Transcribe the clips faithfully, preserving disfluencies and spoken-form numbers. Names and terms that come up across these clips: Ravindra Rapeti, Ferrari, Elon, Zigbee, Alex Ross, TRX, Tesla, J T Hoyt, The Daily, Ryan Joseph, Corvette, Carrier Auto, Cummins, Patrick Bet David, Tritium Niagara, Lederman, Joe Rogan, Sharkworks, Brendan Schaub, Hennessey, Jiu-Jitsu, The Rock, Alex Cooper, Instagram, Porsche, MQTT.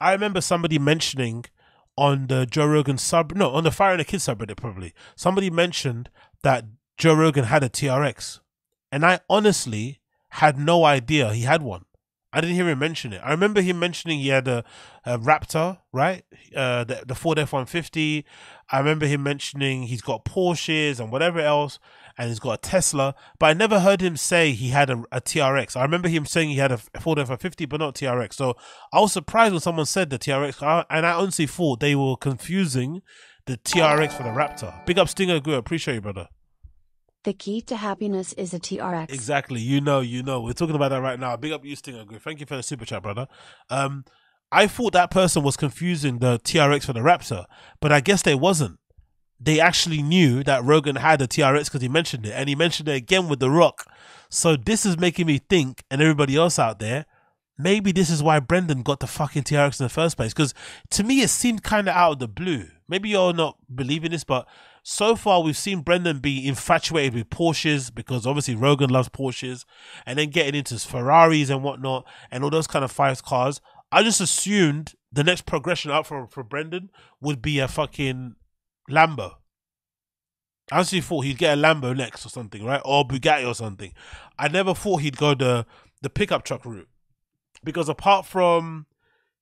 I remember somebody mentioning on the Joe Rogan sub, no, on the Fire and the Kids subreddit probably, somebody mentioned that Joe Rogan had a T R X. And I honestly had no idea he had one. I didn't hear him mention it. I remember him mentioning he had a, a Raptor, right? Uh, the, the Ford F one fifty. I remember him mentioning he's got Porsches and whatever else, and he's got a Tesla. But I never heard him say he had a, a T R X. I remember him saying he had a Ford F one fifty, but not T R X. So I was surprised when someone said the T R X, and I honestly thought they were confusing the T R X for the Raptor. Big up Stinger Guru. Appreciate you, brother. The key to happiness is a T R X. Exactly. You know, you know. We're talking about that right now. Big up you, Stinger Group. Thank you for the super chat, brother. Um, I thought that person was confusing the T R X for the Raptor, but I guess they wasn't. They actually knew that Rogan had a T R X because he mentioned it, and he mentioned it again with The Rock. So this is making me think, and everybody else out there, maybe this is why Brendan got the fucking T R X in the first place, because to me it seemed kind of out of the blue. Maybe you're not believing this, but so far, we've seen Brendan be infatuated with Porsches because obviously Rogan loves Porsches, and then getting into Ferraris and whatnot and all those kind of five cars. I just assumed the next progression up for, for Brendan would be a fucking Lambo. I honestly thought he'd get a Lambo next or something, right? Or Bugatti or something. I never thought he'd go the, the pickup truck route, because apart from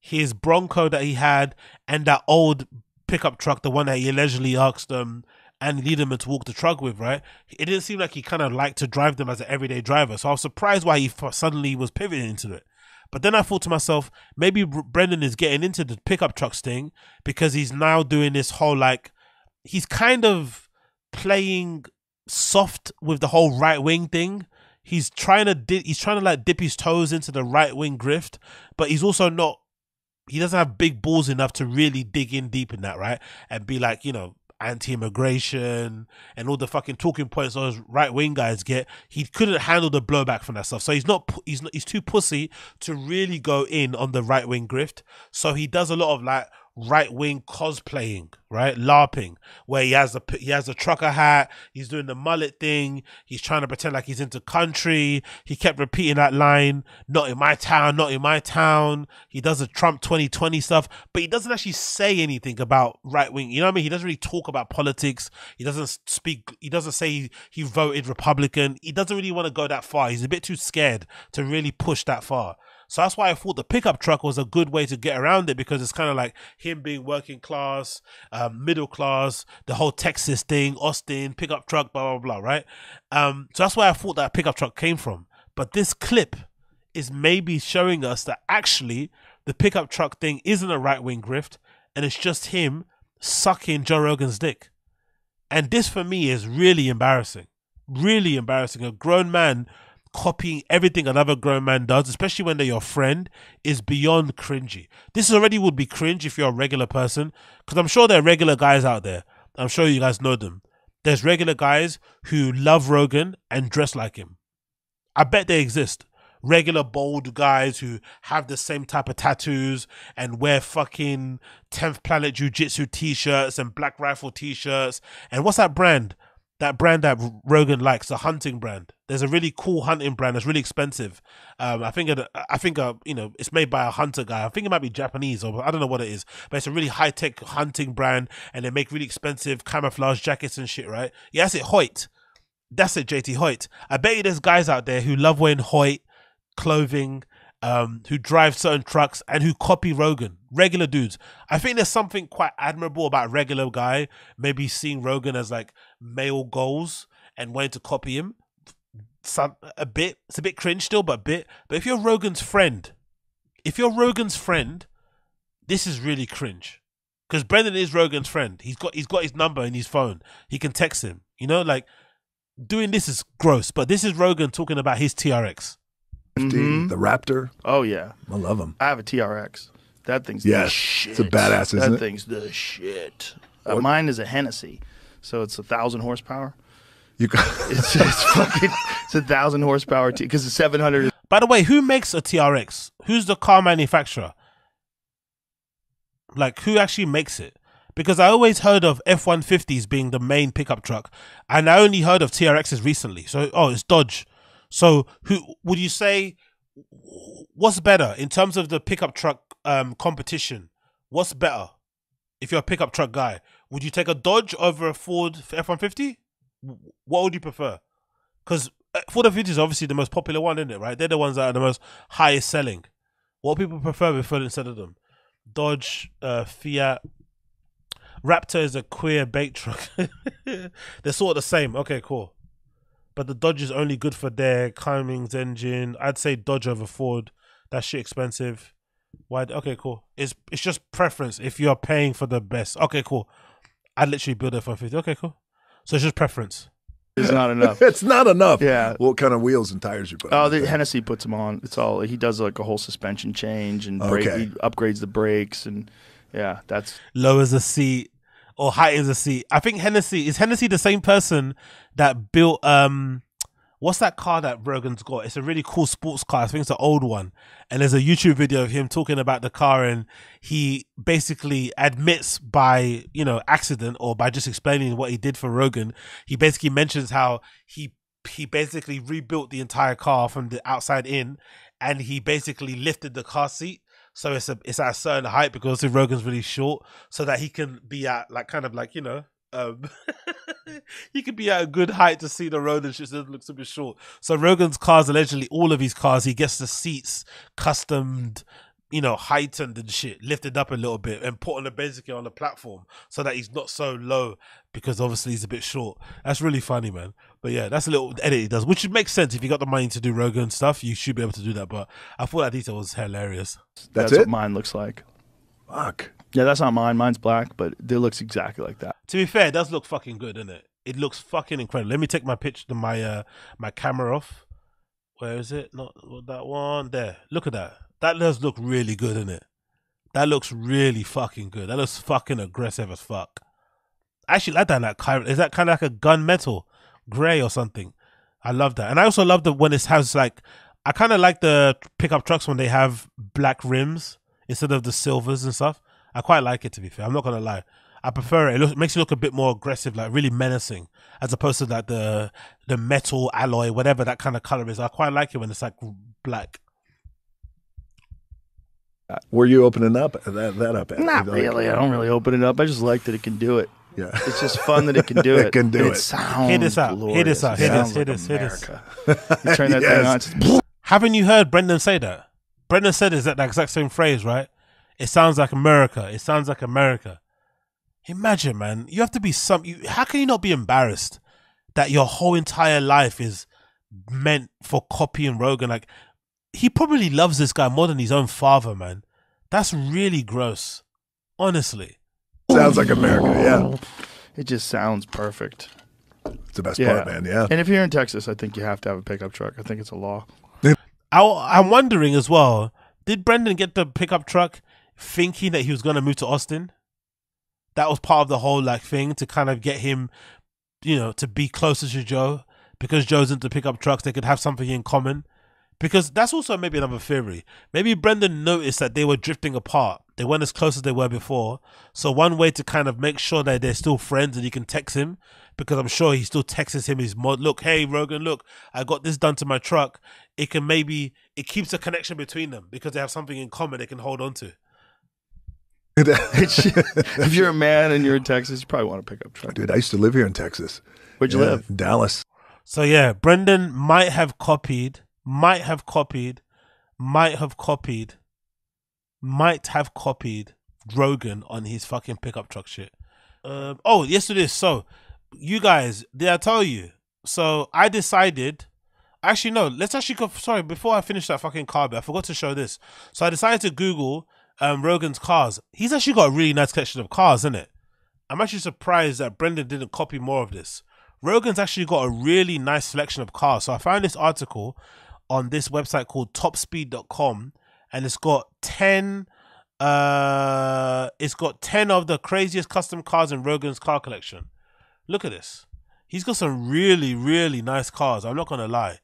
his Bronco that he had and that old pickup truck, the one that he allegedly asked them and Lederman to walk the truck with, right? It didn't seem like he kind of liked to drive them as an everyday driver. So I was surprised why he suddenly was pivoting into it. But then I thought to myself, maybe Brendan is getting into the pickup trucks thing because he's now doing this whole, like, he's kind of playing soft with the whole right wing thing. He's trying to dip, he's trying to like dip his toes into the right wing grift, but he's also not, he doesn't have big balls enough to really dig in deep in that, right? And be like, you know, anti-immigration and all the fucking talking points those right-wing guys get. He couldn't handle the blowback from that stuff. So he's not, he's not, he's too pussy to really go in on the right-wing grift. So he does a lot of like right-wing cosplaying, right? LARPing, where he has a, he has a trucker hat, he's doing the mullet thing, he's trying to pretend like he's into country. He kept repeating that line, not in my town, not in my town. He does the Trump twenty twenty stuff, but he doesn't actually say anything about right-wing, you know what I mean? He doesn't really talk about politics. He doesn't speak, he doesn't say he, he voted Republican. He doesn't really want to go that far. He's a bit too scared to really push that far. So that's why I thought the pickup truck was a good way to get around it, because it's kind of like him being working class, um, middle class, the whole Texas thing, Austin, pickup truck, blah, blah, blah, right? Um, so that's why I thought that pickup truck came from. But this clip is maybe showing us that actually the pickup truck thing isn't a right-wing grift, and it's just him sucking Joe Rogan's dick. And this for me is really embarrassing, really embarrassing. A grown man copying everything another grown man does, especially when they're your friend, is beyond cringy. This already would be cringe if you're a regular person, because I'm sure there are regular guys out there. I'm sure you guys know them. There's regular guys who love Rogan and dress like him. I bet they exist. Regular bold guys who have the same type of tattoos and wear fucking tenth Planet Jiu-Jitsu t-shirts and Black Rifle t-shirts. And what's that brand? That brand that Rogan likes, the hunting brand. There's a really cool hunting brand that's really expensive. Um, I think, it, I think, uh, you know, it's made by a hunter guy. I think it might be Japanese, or I don't know what it is, but it's a really high tech hunting brand, and they make really expensive camouflage jackets and shit, right? Yeah, that's it, Hoyt. That's it, J T Hoyt. I bet you there's guys out there who love wearing Hoyt clothing, um, who drive certain trucks and who copy Rogan. Regular dudes. I think there's something quite admirable about a regular guy maybe seeing Rogan as like male goals and wanting to copy him. Some, a bit, it's a bit cringe still, but a bit. But if you're Rogan's friend, if you're Rogan's friend, this is really cringe, because Brendan is Rogan's friend. He's got he's got his number in his phone. He can text him. You know, like, doing this is gross. But this is Rogan talking about his T R X. Mm-hmm. The Raptor. Oh yeah, I love him. I have a T R X. That thing's yes. the shit. It's a badass, isn't that it? That thing's the shit. Uh, mine is a Hennessey, so it's a thousand horsepower. You got it's, it's fucking it's a thousand horsepower because it's seven hundred. By the way, who makes a T R X? Who's the car manufacturer? Like, who actually makes it? Because I always heard of F one fifties being the main pickup truck, and I only heard of T R Xs recently. So, oh, it's Dodge. So, who would you say what's better in terms of the pickup truck um, competition? What's better if you're a pickup truck guy? Would you take a Dodge over a Ford F one fifty? What would you prefer? Because Ford F one fifty is obviously the most popular one, isn't it, right? They're the ones that are the most highest selling. What people prefer before instead of them? Dodge, uh, Fiat. Raptor is a queer bait truck. They're sort of the same. Okay, cool. But the Dodge is only good for their Cummins engine. I'd say Dodge over Ford. That shit expensive. Why? Okay, cool. It's it's just preference if you're paying for the best. Okay, cool. I'd literally build a F one fifty. Okay, cool. So it's just preference. It's not enough. It's not enough. Yeah. What kind of wheels and tires you put on? Oh, the Hennessey puts them on. It's all he does, like a whole suspension change and brake. Okay. He upgrades the brakes and yeah, that's lowers the seat or heightens the seat. I think Hennessey is Hennessey the same person that built um what's that car that Rogan's got? It's a really cool sports car. I think it's an old one. And there's a YouTube video of him talking about the car, and he basically admits by, you know, accident or by just explaining what he did for Rogan. He basically mentions how he he basically rebuilt the entire car from the outside in, and he basically lifted the car seat. So it's a, it's at a certain height because Rogan's really short, so that he can be at like kind of like, you know, um, he could be at a good height to see the road and shit, so it looks a bit short. So Rogan's cars, allegedly all of his cars, he gets the seats customed, you know, heightened and shit, lifted up a little bit and put on the basically on the platform so that he's not so low because obviously he's a bit short. That's really funny, man. But yeah, that's a little edit he does, which makes sense. If you got the money to do Rogan stuff, you should be able to do that. But I thought that detail was hilarious. That's, that's it? What mine looks like. Fuck. Yeah, that's not mine. Mine's black, but it looks exactly like that. To be fair, it does look fucking good, doesn't it? It looks fucking incredible. Let me take my picture, my uh, my camera off. Where is it? Not that one. There. Look at that. That does look really good, doesn't it? That looks really fucking good. That looks fucking aggressive as fuck. I actually like that. Like, is that kind of like a gunmetal grey or something? I love that. And I also love that when it has like, I kind of like the pickup trucks when they have black rims instead of the silvers and stuff. I quite like it, to be fair. I'm not going to lie. I prefer it. It, looks, it makes it look a bit more aggressive, like really menacing, as opposed to like the, the metal alloy, whatever that kind of colour is. I quite like it when it's like black. Were you opening up that, that up? At? Not really. I don't really open it up. I just like that it can do it. Yeah, it's just fun that it can do it. It can do and it. It sounds hit us out. Hit us out. Hit us. Hit us. Hit us. You turn that yes. thing on. Haven't you heard Brendan say that? Brendan said is that the exact same phrase, right? It sounds like America. It sounds like America. Imagine, man. You have to be some. You, how can you not be embarrassed that your whole entire life is meant for copying Rogan? Like, he probably loves this guy more than his own father, man. That's really gross, honestly. Sounds like America, yeah. It just sounds perfect. It's the best yeah. part, man, yeah. And if you're in Texas, I think you have to have a pickup truck. I think it's a law. I, I'm wondering as well, did Brendan get the pickup truck thinking that he was going to move to Austin? That was part of the whole like thing to kind of get him, you know, to be closer to Joe. Because Joe's into pickup trucks, they could have something in common. Because that's also maybe another theory. Maybe Brendan noticed that they were drifting apart. They weren't as close as they were before. So one way to kind of make sure that they're still friends and you can text him, because I'm sure he still texts him his mod, look, hey, Rogan, look, I got this done to my truck. It can maybe, it keeps a connection between them because they have something in common they can hold on to. If you're a man and you're in Texas, you probably want to pick up truck. Dude, I used to live here in Texas. Where'd you yeah, live? Dallas. So yeah, Brendan might have copied... Might have copied, might have copied, might have copied Rogan on his fucking pickup truck shit. Um, oh, yes it is. So, you guys, did I tell you? So, I decided, actually no, let's actually go, sorry, before I finish that fucking car bit, I forgot to show this. So, I decided to Google um, Rogan's cars. He's actually got a really nice collection of cars, isn't it? I'm actually surprised that Brendan didn't copy more of this. Rogan's actually got a really nice selection of cars. So, I found this article on this website called top speed dot com, and it's got ten uh it's got ten of the craziest custom cars in Rogan's car collection. Look at this. He's got some really, really nice cars, I'm not gonna lie.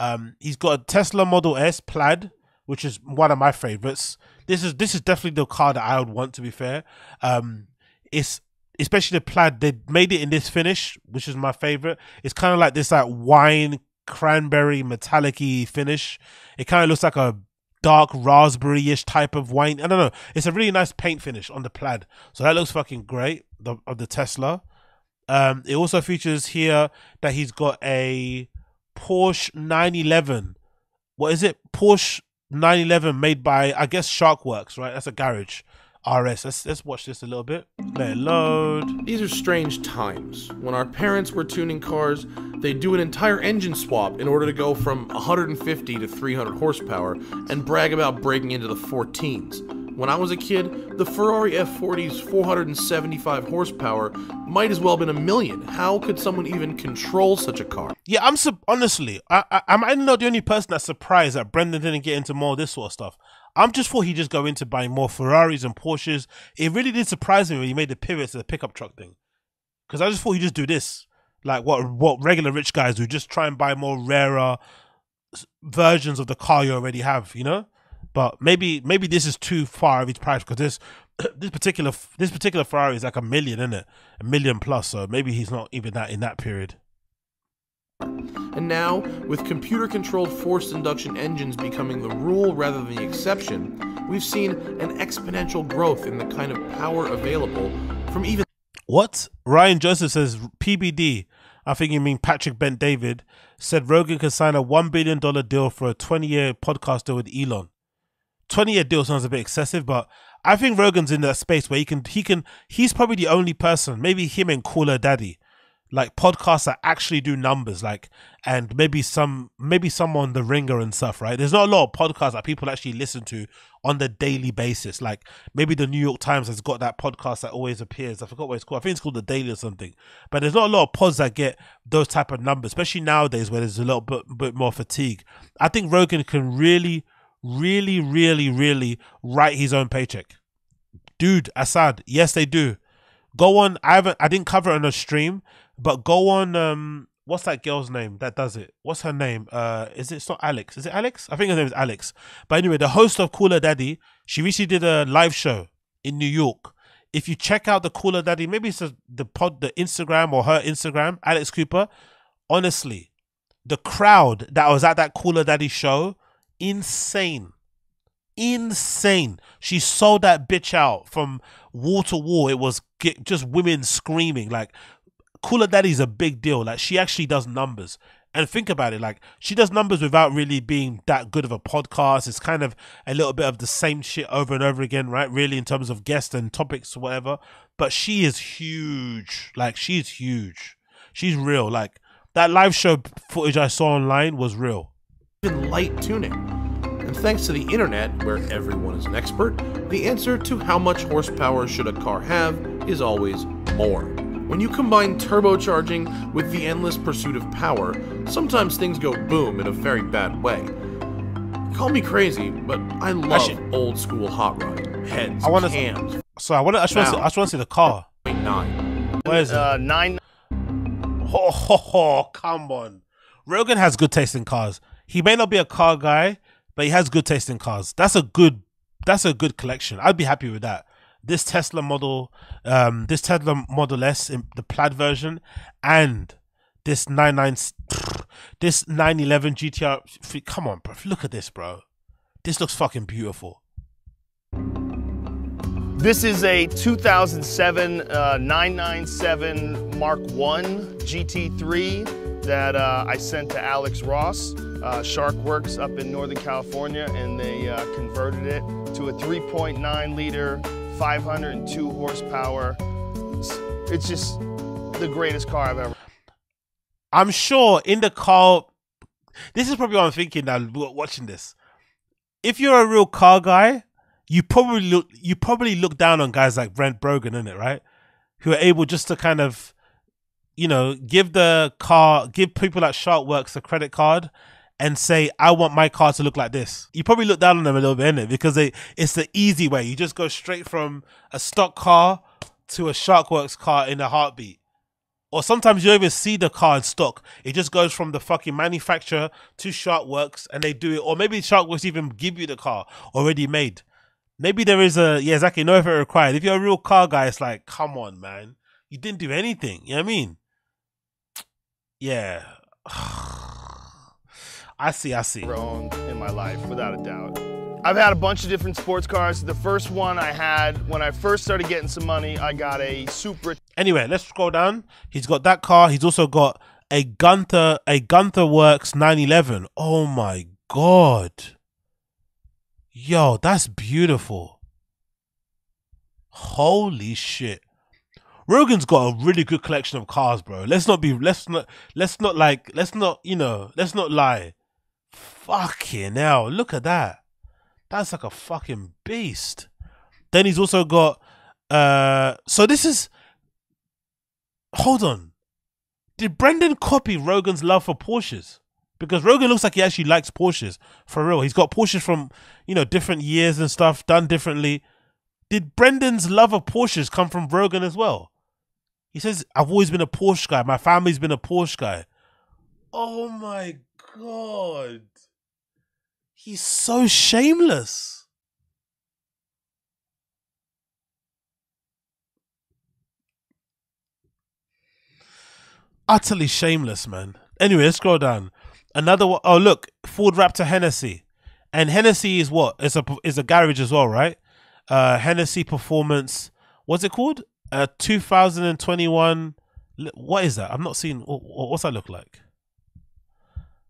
Um he's got a Tesla Model S Plaid, which is one of my favorites. This is this is definitely the car that I would want, to be fair. Um it's especially the Plaid, they made it in this finish, which is my favorite. It's kind of like this like wine cranberry metallic-y finish. It kind of looks like a dark raspberry-ish type of wine. I don't know. It's a really nice paint finish on the plaid. So that looks fucking great, the, of the Tesla. Um, it also features here that he's got a Porsche nine eleven. What is it? Porsche nine eleven made by, I guess, Sharkworks, right? That's a garage. R S. Let's, let's watch this a little bit. Let it load. These are strange times. When our parents were tuning cars, they do an entire engine swap in order to go from one hundred fifty to three hundred horsepower and brag about breaking into the fourteens. When I was a kid, the Ferrari F forty's four hundred seventy-five horsepower might as well have been a million. How could someone even control such a car? Yeah, I'm sub honestly, I, I, I'm not the only person that's surprised that Brendan didn't get into more of this sort of stuff. I'm just thought he'd just go into buying more Ferraris and Porsches. It really did surprise me when he made the pivot to the pickup truck thing. Because I just thought he'd just do this. Like what what regular rich guys do, just try and buy more rarer versions of the car you already have, you know? But maybe maybe this is too far of its price, because this this particular this particular Ferrari is like a million, isn't it? A million plus, so maybe he's not even that in that period. And now, with computer-controlled forced induction engines becoming the rule rather than the exception, we've seen an exponential growth in the kind of power available from even... What? Ryan Joseph says, P B D, I think you mean Patrick Bet David, said Rogan could sign a one billion dollar deal for a twenty-year podcast deal with Elon. twenty-year deal sounds a bit excessive, but I think Rogan's in that space where he can, he can, he's probably the only person, maybe him and Call Her Daddy, like podcasts that actually do numbers, like, and maybe some, maybe some on The Ringer and stuff, right? There's not a lot of podcasts that people actually listen to on the daily basis. Like maybe the New York Times has got that podcast that always appears. I forgot what it's called. I think it's called The Daily or something. But there's not a lot of pods that get those type of numbers, especially nowadays where there's a little bit, bit more fatigue. I think Rogan can really, really, really, really write his own paycheck. Dude, Assad, yes, they do. Go on. I haven't, I didn't cover it on a stream, but go on, um, what's that girl's name that does it? What's her name? Uh, is it, it's not Alex. Is it Alex? I think her name is Alex. But anyway, the host of Call Her Daddy, she recently did a live show in New York. If you check out the Call Her Daddy, maybe it's the, the pod, the Instagram or her Instagram, Alex Cooper. Honestly, the crowd that was at that Call Her Daddy show, insane. Insane. She sold that bitch out from wall to wall. It was just women screaming. Like, Call Her Daddy's a big deal. Like, she actually does numbers. And think about it, like, she does numbers without really being that good of a podcast. It's kind of a little bit of the same shit over and over again, right? Really, in terms of guests and topics or whatever. But she is huge. Like, she's huge. She's real. Like, that live show footage I saw online was real. Even light tuning. And thanks to the internet, where everyone is an expert, the answer to how much horsepower should a car have is always more. When you combine turbocharging with the endless pursuit of power, sometimes things go boom in a very bad way. Call me crazy, but I love Actually, old school hot rod heads, I wanna, cams. So I want to. I just want to see the car. nine. Where is uh, it? Nine. Ho ho ho! Come on, Rogan has good taste in cars. He may not be a car guy, but he has good taste in cars. That's a good. That's a good collection. I'd be happy with that. This Tesla model, um, this Tesla Model S, in the plaid version, and this nine nine, this nine eleven G T R. Come on, bro! Look at this, bro. This looks fucking beautiful. This is a two thousand seven uh, nine nine seven Mark one G T three that uh, I sent to Alex Ross, uh, Sharkworks up in Northern California, and they uh, converted it to a three point nine liter. five hundred two horsepower. It's just the greatest car I've ever. I'm sure in the car, this is probably what I'm thinking now watching this. If you're a real car guy, you probably look, you probably look down on guys like Brent Brogan, isn't it, right? Who are able just to kind of, you know, give the car, give people like Sharkworks a credit card and say, I want my car to look like this. You probably look down on them a little bit, innit? Because they, it's the easy way. You just go straight from a stock car to a Sharkworks car in a heartbeat. Or sometimes you don't even see the car in stock. It just goes from the fucking manufacturer to Sharkworks and they do it. Or maybe Sharkworks even give you the car already made. Maybe there is a, yeah, exactly, no effort required. If you're a real car guy, it's like, come on, man. You didn't do anything. You know what I mean? Yeah. I see, I see. Grown in my life, without a doubt. I've had a bunch of different sports cars. The first one I had, when I first started getting some money, I got a Supra. Anyway, let's scroll down. He's got that car. He's also got a Gunther, a Gunther Works nine eleven. Oh my God. Yo, that's beautiful. Holy shit. Rogan's got a really good collection of cars, bro. Let's not be, let's not, let's not like, let's not, you know, let's not lie. Fucking hell, look at that. That's like a fucking beast. Then he's also got, uh, so this is, hold on. Did Brendan copy Rogan's love for Porsches? Because Rogan looks like he actually likes Porsches, for real. He's got Porsches from, you know, different years and stuff, done differently. Did Brendan's love of Porsches come from Rogan as well? He says, I've always been a Porsche guy. My family's been a Porsche guy. Oh my God. He's so shameless. Utterly shameless, man. Anyway, let's scroll down. Another one. Oh, look. Ford Raptor Hennessey. And Hennessey is what? It's a, it's a garage as well, right? Uh, Hennessey Performance. What's it called? Uh, two thousand twenty-one. What is that? I'm not seeing. What's that look like?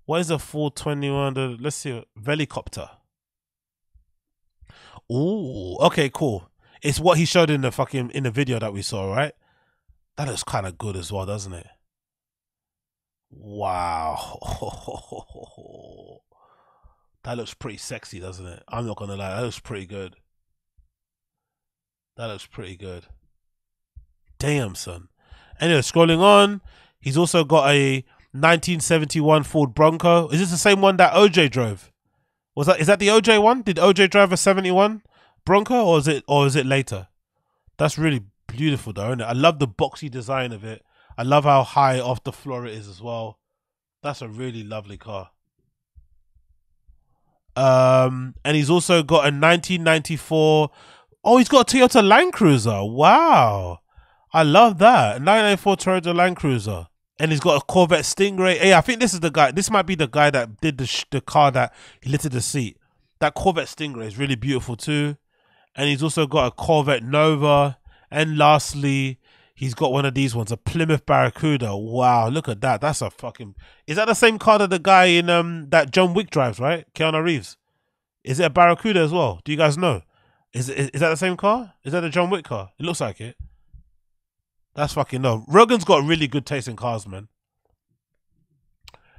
What is a four twenty-one? Let's see. Velicopter. Ooh. Okay, cool. It's what he showed in the fucking in the video that we saw, right? That looks kind of good as well, doesn't it? Wow. That looks pretty sexy, doesn't it? I'm not going to lie. That looks pretty good. That looks pretty good. Damn, son. Anyway, scrolling on. He's also got a nineteen seventy-one Ford Bronco. Is this the same one that O J drove? Was that, is that the O J one? Did O J drive a seventy-one Bronco, or is it or is it later? That's really beautiful though, isn't it? I love the boxy design of it. I love how high off the floor it is as well. That's a really lovely car. Um, and he's also got a nineteen ninety-four. Oh, he's got a Toyota Land Cruiser. Wow, I love that. nineteen ninety-four Toyota Land Cruiser. And he's got a Corvette Stingray. Hey, I think this is the guy. This might be the guy that did the, sh the car that littered the seat. That Corvette Stingray is really beautiful too. And he's also got a Corvette Nova. And lastly, he's got one of these ones, a Plymouth Barracuda. Wow, look at that. That's a fucking... Is that the same car that the guy in um that John Wick drives, right? Keanu Reeves. Is it a Barracuda as well? Do you guys know? Is, is, is that the same car? Is that the John Wick car? It looks like it. That's fucking no. Rogan's got really good taste in cars, man.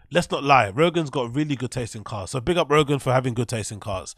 Let's not lie. Rogan's got really good taste in cars. So big up Rogan for having good taste in cars.